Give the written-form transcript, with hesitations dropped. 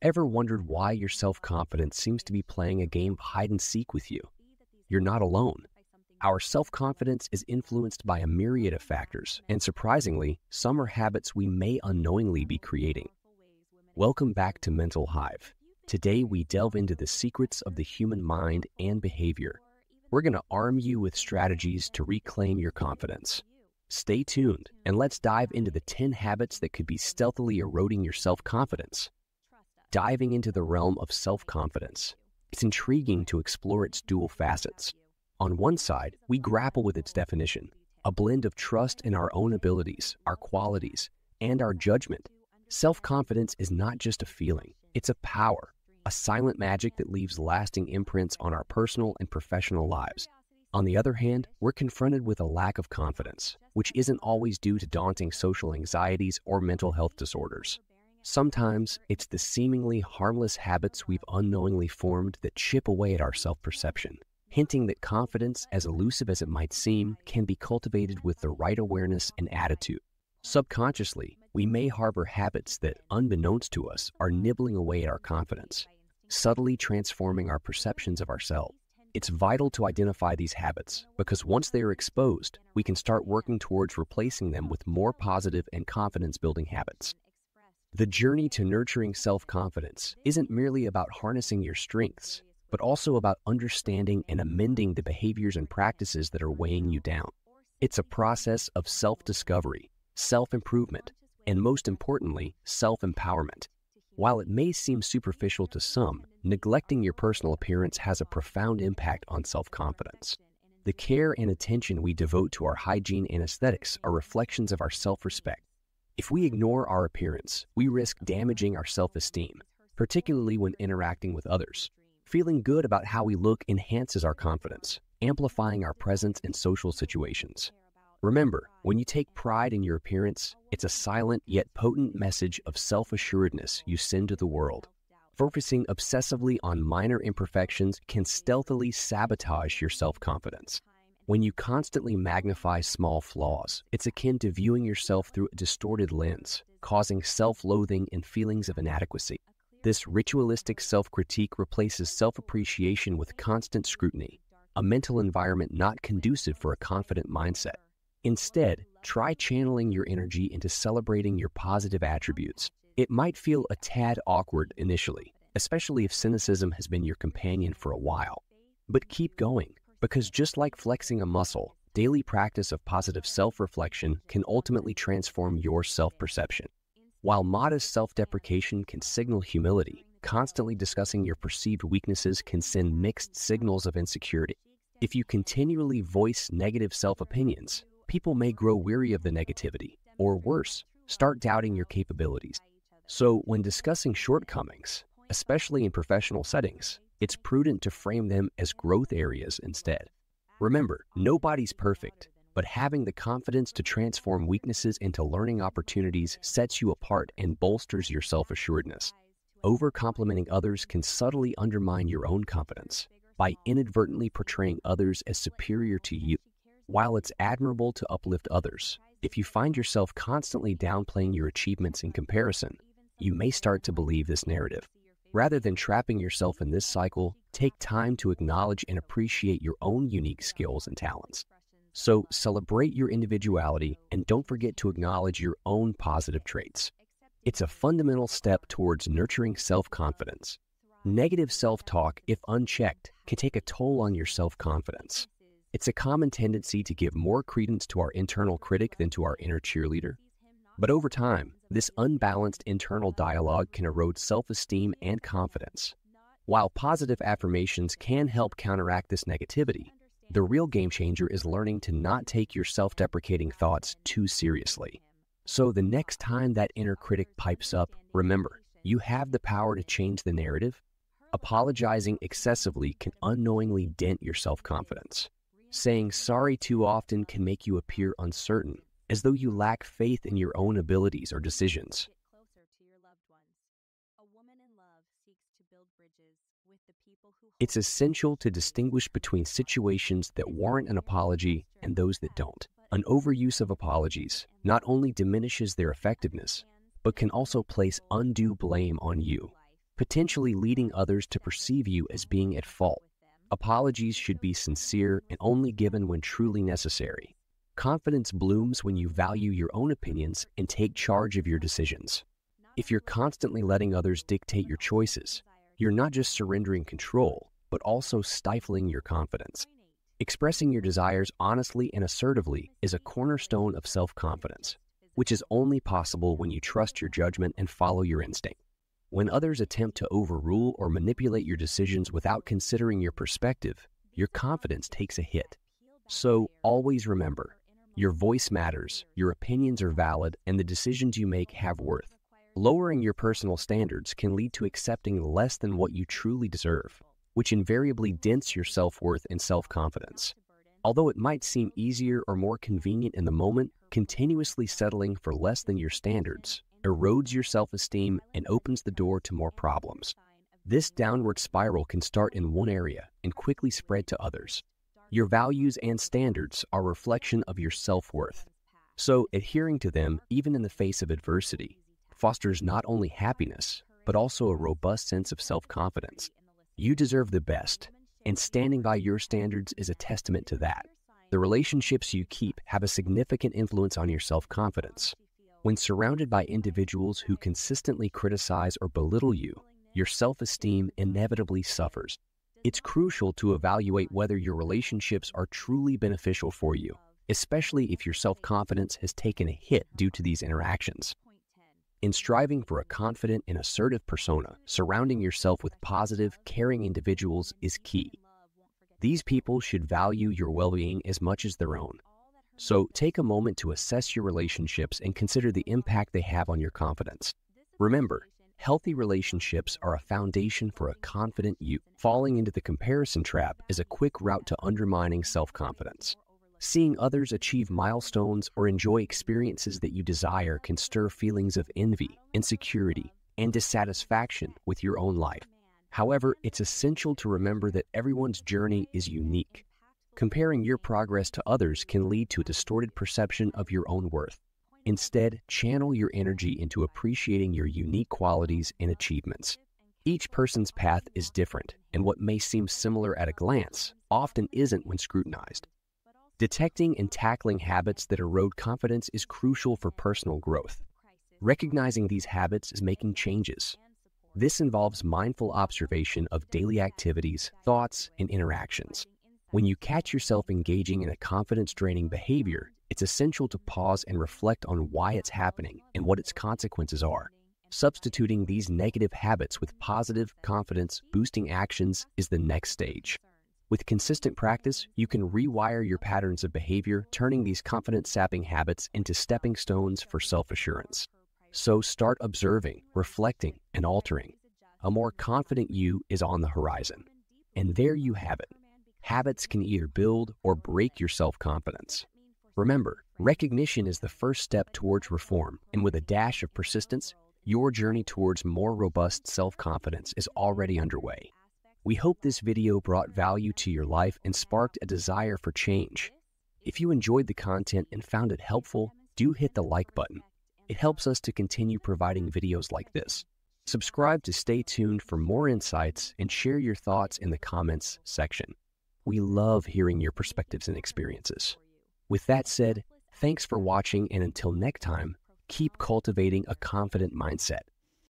Ever wondered why your self-confidence seems to be playing a game of hide-and-seek with you? You're not alone. Our self-confidence is influenced by a myriad of factors, and surprisingly, some are habits we may unknowingly be creating. Welcome back to MentalHive. Today, we delve into the secrets of the human mind and behavior. We're going to arm you with strategies to reclaim your confidence. Stay tuned, and let's dive into the 10 habits that could be stealthily eroding your self-confidence. Diving into the realm of self-confidence, it's intriguing to explore its dual facets. On one side, we grapple with its definition, a blend of trust in our own abilities, our qualities, and our judgment. Self-confidence is not just a feeling, it's a power, a silent magic that leaves lasting imprints on our personal and professional lives. On the other hand, we're confronted with a lack of confidence, which isn't always due to daunting social anxieties or mental health disorders. Sometimes, it's the seemingly harmless habits we've unknowingly formed that chip away at our self-perception, hinting that confidence, as elusive as it might seem, can be cultivated with the right awareness and attitude. Subconsciously, we may harbor habits that, unbeknownst to us, are nibbling away at our confidence, subtly transforming our perceptions of ourselves. It's vital to identify these habits, because once they are exposed, we can start working towards replacing them with more positive and confidence-building habits. The journey to nurturing self-confidence isn't merely about harnessing your strengths, but also about understanding and amending the behaviors and practices that are weighing you down. It's a process of self-discovery, self-improvement, and most importantly, self-empowerment. While it may seem superficial to some, neglecting your personal appearance has a profound impact on self-confidence. The care and attention we devote to our hygiene and aesthetics are reflections of our self-respect. If we ignore our appearance, we risk damaging our self-esteem, particularly when interacting with others. Feeling good about how we look enhances our confidence, amplifying our presence in social situations. Remember, when you take pride in your appearance, it's a silent yet potent message of self-assuredness you send to the world. Focusing obsessively on minor imperfections can stealthily sabotage your self-confidence. When you constantly magnify small flaws, it's akin to viewing yourself through a distorted lens, causing self-loathing and feelings of inadequacy. This ritualistic self-critique replaces self-appreciation with constant scrutiny, a mental environment not conducive for a confident mindset. Instead, try channeling your energy into celebrating your positive attributes. It might feel a tad awkward initially, especially if cynicism has been your companion for a while. But keep going, because just like flexing a muscle, daily practice of positive self-reflection can ultimately transform your self-perception. While modest self-deprecation can signal humility, constantly discussing your perceived weaknesses can send mixed signals of insecurity. If you continually voice negative self-opinions, people may grow weary of the negativity, or worse, start doubting your capabilities. So, when discussing shortcomings, especially in professional settings, it's prudent to frame them as growth areas instead. Remember, nobody's perfect. But having the confidence to transform weaknesses into learning opportunities sets you apart and bolsters your self-assuredness. Over-complimenting others can subtly undermine your own confidence by inadvertently portraying others as superior to you. While it's admirable to uplift others, if you find yourself constantly downplaying your achievements in comparison, you may start to believe this narrative. Rather than trapping yourself in this cycle, take time to acknowledge and appreciate your own unique skills and talents. So, celebrate your individuality and don't forget to acknowledge your own positive traits. It's a fundamental step towards nurturing self-confidence. Negative self-talk, if unchecked, can take a toll on your self-confidence. It's a common tendency to give more credence to our internal critic than to our inner cheerleader. But over time, this unbalanced internal dialogue can erode self-esteem and confidence. While positive affirmations can help counteract this negativity, the real game changer is learning to not take your self-deprecating thoughts too seriously. So the next time that inner critic pipes up, remember, you have the power to change the narrative. Apologizing excessively can unknowingly dent your self-confidence. Saying sorry too often can make you appear uncertain, as though you lack faith in your own abilities or decisions. It's essential to distinguish between situations that warrant an apology and those that don't. An overuse of apologies not only diminishes their effectiveness, but can also place undue blame on you. potentially leading others to perceive you as being at fault. Apologies should be sincere and only given when truly necessary. Confidence blooms when you value your own opinions and take charge of your decisions. If you're constantly letting others dictate your choices, you're not just surrendering control, but also stifling your confidence. Expressing your desires honestly and assertively is a cornerstone of self-confidence, which is only possible when you trust your judgment and follow your instinct. When others attempt to overrule or manipulate your decisions without considering your perspective, your confidence takes a hit. So always remember, your voice matters, your opinions are valid, and the decisions you make have worth. Lowering your personal standards can lead to accepting less than what you truly deserve, which invariably dents your self-worth and self-confidence. Although it might seem easier or more convenient in the moment, continuously settling for less than your standards erodes your self-esteem and opens the door to more problems. This downward spiral can start in one area and quickly spread to others. Your values and standards are a reflection of your self-worth, so adhering to them, even in the face of adversity, fosters not only happiness, but also a robust sense of self-confidence. You deserve the best, and standing by your standards is a testament to that. The relationships you keep have a significant influence on your self-confidence. When surrounded by individuals who consistently criticize or belittle you, your self-esteem inevitably suffers. It's crucial to evaluate whether your relationships are truly beneficial for you, especially if your self-confidence has taken a hit due to these interactions. In striving for a confident and assertive persona, surrounding yourself with positive, caring individuals is key. These people should value your well-being as much as their own. So take a moment to assess your relationships and consider the impact they have on your confidence. Remember, healthy relationships are a foundation for a confident you. Falling into the comparison trap is a quick route to undermining self-confidence. Seeing others achieve milestones or enjoy experiences that you desire can stir feelings of envy, insecurity, and dissatisfaction with your own life. However, it's essential to remember that everyone's journey is unique. Comparing your progress to others can lead to a distorted perception of your own worth. Instead, channel your energy into appreciating your unique qualities and achievements. Each person's path is different, and what may seem similar at a glance often isn't when scrutinized. Detecting and tackling habits that erode confidence is crucial for personal growth. Recognizing these habits is making changes. This involves mindful observation of daily activities, thoughts, and interactions. When you catch yourself engaging in a confidence-draining behavior, it's essential to pause and reflect on why it's happening and what its consequences are. Substituting these negative habits with positive, confidence-boosting actions is the next stage. With consistent practice, you can rewire your patterns of behavior, turning these confidence-sapping habits into stepping stones for self-assurance. So start observing, reflecting, and altering. A more confident you is on the horizon. And there you have it. Habits can either build or break your self-confidence. Remember, recognition is the first step towards reform, and with a dash of persistence, your journey towards more robust self-confidence is already underway. We hope this video brought value to your life and sparked a desire for change. If you enjoyed the content and found it helpful, do hit the like button. It helps us to continue providing videos like this. Subscribe to stay tuned for more insights and share your thoughts in the comments section. We love hearing your perspectives and experiences. With that said, thanks for watching, and until next time, keep cultivating a confident mindset.